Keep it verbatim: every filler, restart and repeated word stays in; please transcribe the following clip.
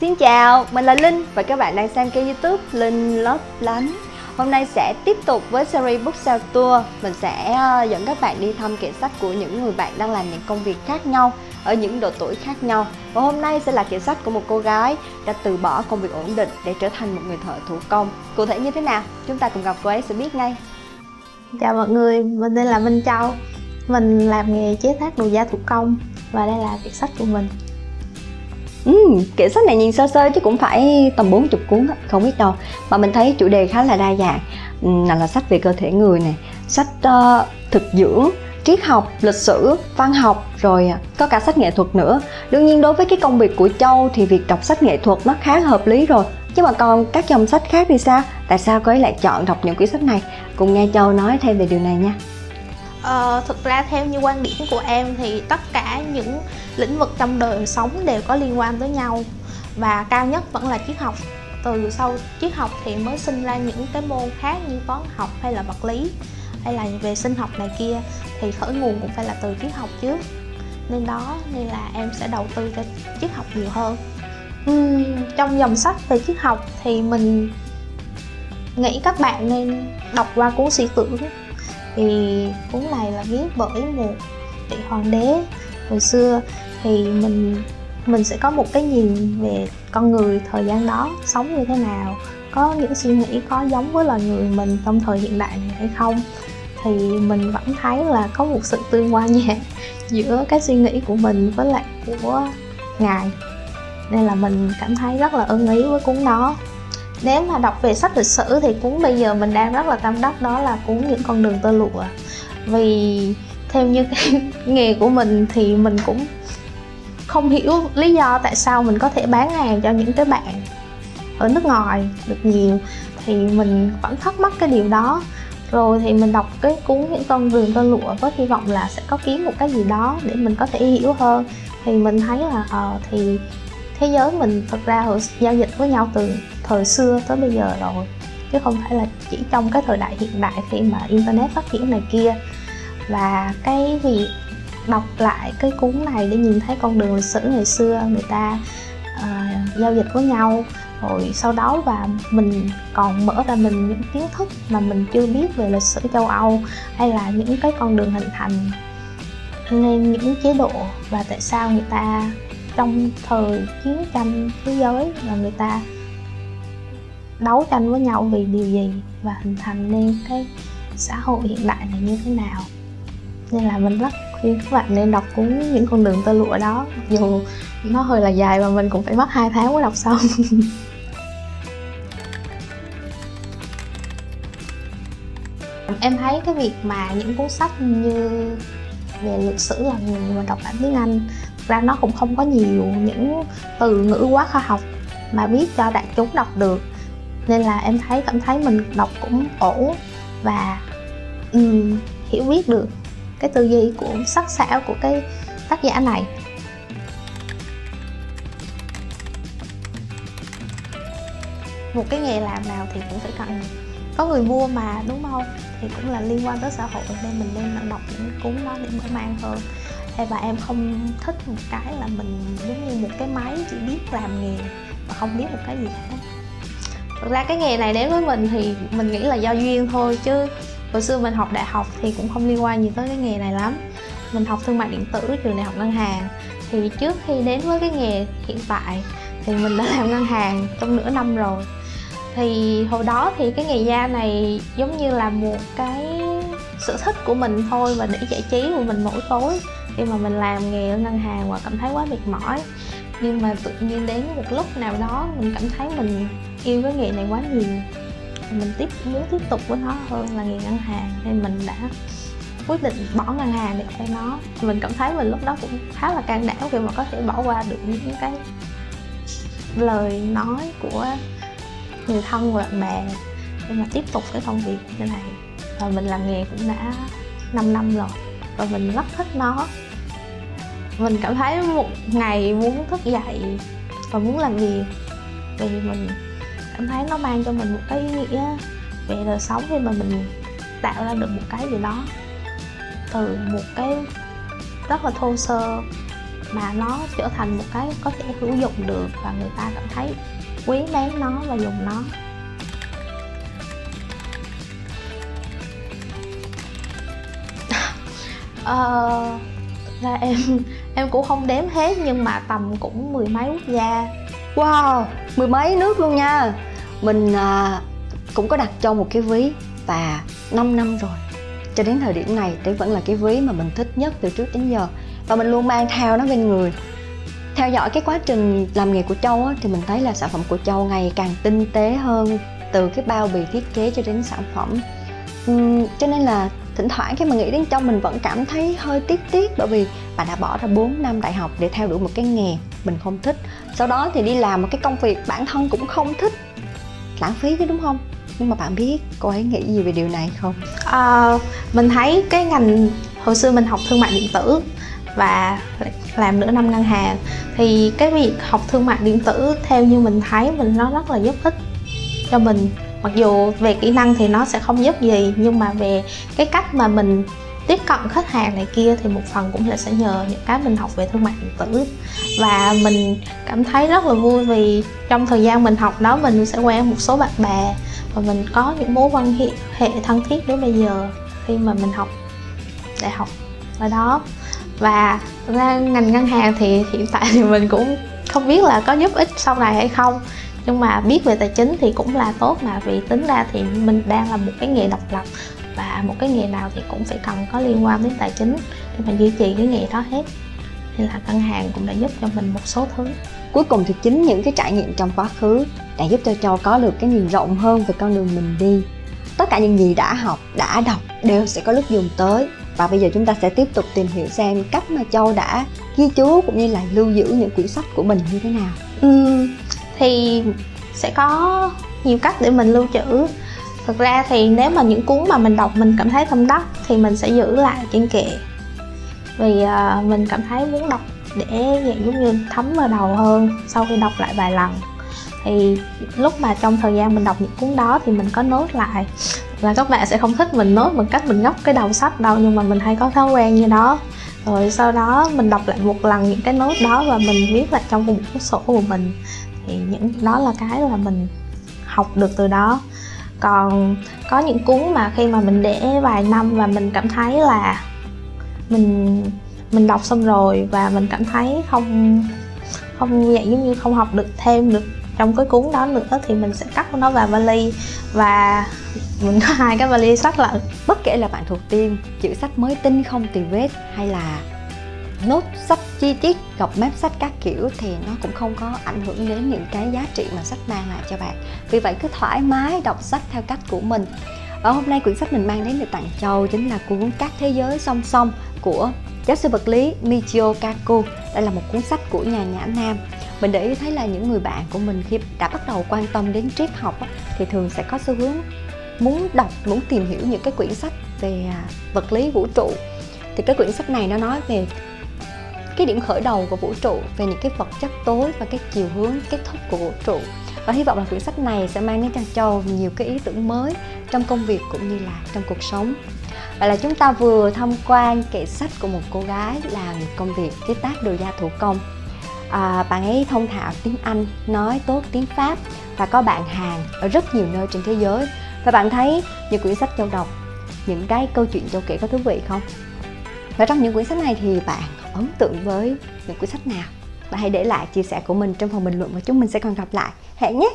Xin chào, mình là Linh và các bạn đang xem kênh YouTube Linh Lấp Lánh. Hôm nay sẽ tiếp tục với series Bookshelf Tour. Mình sẽ dẫn các bạn đi thăm kệ sách của những người bạn đang làm những công việc khác nhau ở những độ tuổi khác nhau. Và hôm nay sẽ là kệ sách của một cô gái đã từ bỏ công việc ổn định để trở thành một người thợ thủ công. Cụ thể như thế nào? Chúng ta cùng gặp cô ấy sẽ biết ngay. Chào mọi người, mình tên là Minh Châu. Mình làm nghề chế tác đồ da thủ công và đây là kệ sách của mình. Ừ, kệ sách này nhìn sơ sơ chứ cũng phải tầm bốn mươi cuốn đó, không biết đâu. Mà mình thấy chủ đề khá là đa dạng. Nào là sách về cơ thể người này, sách uh, thực dưỡng, triết học, lịch sử, văn học, rồi có cả sách nghệ thuật nữa. Đương nhiên đối với cái công việc của Châu thì việc đọc sách nghệ thuật nó khá hợp lý rồi. Chứ mà còn các dòng sách khác thì sao? Tại sao cô ấy lại chọn đọc những quyển sách này? Cùng nghe Châu nói thêm về điều này nha. Ờ, thực ra theo như quan điểm của em thì tất cả những lĩnh vực trong đời sống đều có liên quan tới nhau. Và cao nhất vẫn là triết học. Từ sau triết học thì mới sinh ra những cái môn khác như toán học hay là vật lý, hay là về sinh học này kia. Thì khởi nguồn cũng phải là từ triết học trước. Nên đó, nên là em sẽ đầu tư cho triết học nhiều hơn. ừ, Trong dòng sách về triết học thì mình nghĩ các bạn nên đọc qua cuốn Suy Tưởng. Thì cuốn này là viết bởi một vị hoàng đế hồi xưa, thì mình mình sẽ có một cái nhìn về con người thời gian đó sống như thế nào, có những suy nghĩ có giống với loài người mình trong thời hiện đại này hay không. Thì mình vẫn thấy là có một sự tương quan nhẹ giữa cái suy nghĩ của mình với lại của ngài, nên là mình cảm thấy rất là ưng ý với cuốn đó. Nếu mà đọc về sách lịch sử thì cuốn bây giờ mình đang rất là tâm đắc đó là cuốn Những Con Đường Tơ Lụa. Vì theo như cái nghề của mình thì mình cũng không hiểu lý do tại sao mình có thể bán hàng cho những cái bạn ở nước ngoài được nhiều. Thì mình vẫn thắc mắc cái điều đó. Rồi thì mình đọc cái cuốn Những Con Đường Tơ Lụa với hy vọng là sẽ có kiếm một cái gì đó để mình có thể hiểu hơn. Thì mình thấy là ờ à, thì thế giới mình thật ra giao dịch với nhau từ thời xưa tới bây giờ rồi, chứ không phải là chỉ trong cái thời đại hiện đại khi mà internet phát triển này kia. Và cái việc đọc lại cái cuốn này để nhìn thấy con đường lịch sử ngày xưa người ta uh, giao dịch với nhau, rồi sau đó và mình còn mở ra mình những kiến thức mà mình chưa biết về lịch sử châu Âu, hay là những cái con đường hình thành nên những chế độ và tại sao người ta trong thời chiến tranh thế giới là người ta đấu tranh với nhau vì điều gì và hình thành nên cái xã hội hiện đại này như thế nào. Nên là mình rất khuyên các bạn nên đọc cuốn Những Con Đường Tơ Lụa đó, dù nó hơi là dài và mình cũng phải mất hai tháng mới đọc xong. Em thấy cái việc mà những cuốn sách như về lịch sử là người mà đọc bản tiếng Anh ra nó cũng không có nhiều những từ ngữ quá khoa học mà biết cho đại chúng đọc được, nên là em thấy cảm thấy mình đọc cũng ổn và um, hiểu biết được cái tư duy của sắc sảo của cái tác giả này. Một cái nghề làm nào thì cũng phải cần có người mua mà, đúng không? Thì cũng là liên quan tới xã hội nên mình nên đọc những cuốn đó để mở mang hơn. Và em không thích một cái là mình giống như một cái máy chỉ biết làm nghề mà không biết một cái gì hết. Thực ra cái nghề này đến với mình thì mình nghĩ là do duyên thôi, chứ hồi xưa mình học đại học thì cũng không liên quan gì tới cái nghề này lắm. Mình học thương mại điện tử trường đại học ngân hàng, thì trước khi đến với cái nghề hiện tại thì mình đã làm ngân hàng trong nửa năm rồi. Thì hồi đó thì cái nghề da này giống như là một cái sở thích của mình thôi và để giải trí của mình mỗi tối khi mà mình làm nghề ở ngân hàng và cảm thấy quá mệt mỏi. Nhưng mà tự nhiên đến một lúc nào đó mình cảm thấy mình yêu cái nghề này quá nhiều, mình tiếp muốn tiếp tục với nó hơn là nghề ngân hàng, nên mình đã quyết định bỏ ngân hàng để theo nó. Mình cảm thấy mình lúc đó cũng khá là can đảm khi mà có thể bỏ qua được những cái lời nói của người thân và bạn bè để mà tiếp tục cái công việc như này. Và mình làm nghề cũng đã năm năm rồi và mình rất thích nó. Mình cảm thấy một ngày muốn thức dậy và muốn làm việc, vì mình cảm thấy nó mang cho mình một cái ý nghĩa về đời sống khi mà mình tạo ra được một cái gì đó từ một cái rất là thô sơ mà nó trở thành một cái có thể hữu dụng được và người ta cảm thấy quý mến nó và dùng nó. Ờ, thực ra em em cũng không đếm hết nhưng mà tầm cũng mười mấy quốc gia. Wow, mười mấy nước luôn nha. Mình à, cũng có đặt cho một cái ví và năm năm rồi. Cho đến thời điểm này thì vẫn là cái ví mà mình thích nhất từ trước đến giờ. Và mình luôn mang theo nó bên người. Theo dõi cái quá trình làm nghề của Châu á, thì mình thấy là sản phẩm của Châu ngày càng tinh tế hơn, từ cái bao bì thiết kế cho đến sản phẩm. uhm, Cho nên là thỉnh thoảng khi mà nghĩ đến Châu mình vẫn cảm thấy hơi tiếc tiếc. Bởi vì bạn đã bỏ ra bốn năm đại học để theo đuổi một cái nghề mình không thích. Sau đó thì đi làm một cái công việc bản thân cũng không thích. Lãng phí chứ đúng không? Nhưng mà bạn biết cô ấy nghĩ gì về điều này không? À, mình thấy cái ngành hồi xưa mình học thương mại điện tử và làm nửa năm ngân hàng, thì cái việc học thương mại điện tử theo như mình thấy mình nó rất là giúp ích cho mình. Mặc dù về kỹ năng thì nó sẽ không giúp gì, nhưng mà về cái cách mà mình tiếp cận khách hàng này kia thì một phần cũng là sẽ nhờ những cái mình học về thương mại điện tử. Và mình cảm thấy rất là vui vì trong thời gian mình học đó mình sẽ quen một số bạn bè và mình có những mối quan hệ, hệ thân thiết đến bây giờ khi mà mình học đại học ở đó. Và ra ngành ngân hàng thì hiện tại thì mình cũng không biết là có giúp ích sau này hay không, nhưng mà biết về tài chính thì cũng là tốt mà, vì tính ra thì mình đang là một cái nghề độc lập và một cái nghề nào thì cũng phải cần có liên quan đến tài chính để mà duy trì cái nghề đó hết. Thì là ngân hàng cũng đã giúp cho mình một số thứ. Cuối cùng thì chính những cái trải nghiệm trong quá khứ đã giúp cho Châu có được cái nhìn rộng hơn về con đường mình đi. Tất cả những gì đã học, đã đọc đều sẽ có lúc dùng tới. Và bây giờ chúng ta sẽ tiếp tục tìm hiểu xem cách mà Châu đã ghi chú cũng như là lưu giữ những quyển sách của mình như thế nào. Ừ, thì sẽ có nhiều cách để mình lưu trữ. Thực ra thì nếu mà những cuốn mà mình đọc mình cảm thấy tâm đắc thì mình sẽ giữ lại trên kệ. Vì uh, mình cảm thấy muốn đọc để dạng giống như thấm vào đầu hơn sau khi đọc lại vài lần. Thì lúc mà trong thời gian mình đọc những cuốn đó thì mình có nốt lại. Là các bạn sẽ không thích mình nốt bằng cách mình góc cái đầu sách đâu, nhưng mà mình hay có thói quen như đó. Rồi sau đó mình đọc lại một lần những cái nốt đó và mình viết lại trong một cuốn sổ của mình. Thì những đó là cái là mình học được từ đó. Còn có những cuốn mà khi mà mình để vài năm và mình cảm thấy là mình mình đọc xong rồi và mình cảm thấy không không dạng giống như không học được thêm được trong cái cuốn đó nữa thì mình sẽ cắt nó vào vali, và mình có hai cái vali sách lận. Bất kể là bạn thuộc team chữ sách mới tinh không tì vết hay là nốt sách chi tiết, gọc mép sách các kiểu thì nó cũng không có ảnh hưởng đến những cái giá trị mà sách mang lại cho bạn. Vì vậy cứ thoải mái đọc sách theo cách của mình. Và hôm nay quyển sách mình mang đến để tặng Châu chính là cuốn Các Thế Giới Song Song của giáo sư vật lý Michio Kaku. Đây là một cuốn sách của nhà nhã nam. Mình để ý thấy là những người bạn của mình khi đã bắt đầu quan tâm đến triết học thì thường sẽ có xu hướng muốn đọc, muốn tìm hiểu những cái quyển sách về vật lý vũ trụ. Thì cái quyển sách này nó nói về cái điểm khởi đầu của vũ trụ, về những cái vật chất tối và cái chiều hướng kết thúc của vũ trụ. Và hy vọng là quyển sách này sẽ mang đến cho Châu nhiều cái ý tưởng mới trong công việc cũng như là trong cuộc sống. Vậy là chúng ta vừa tham quan kệ sách của một cô gái làm công việc chế tác đồ da thủ công. À, bạn ấy thông thạo tiếng Anh, nói tốt tiếng Pháp và có bạn hàng ở rất nhiều nơi trên thế giới. Và bạn thấy những quyển sách Châu đọc, những cái câu chuyện Châu kể có thú vị không? Và trong những quyển sách này thì bạn ấn tượng với những quyển sách nào? Và hãy để lại chia sẻ của mình trong phần bình luận và chúng mình sẽ còn gặp lại. Hẹn nhé!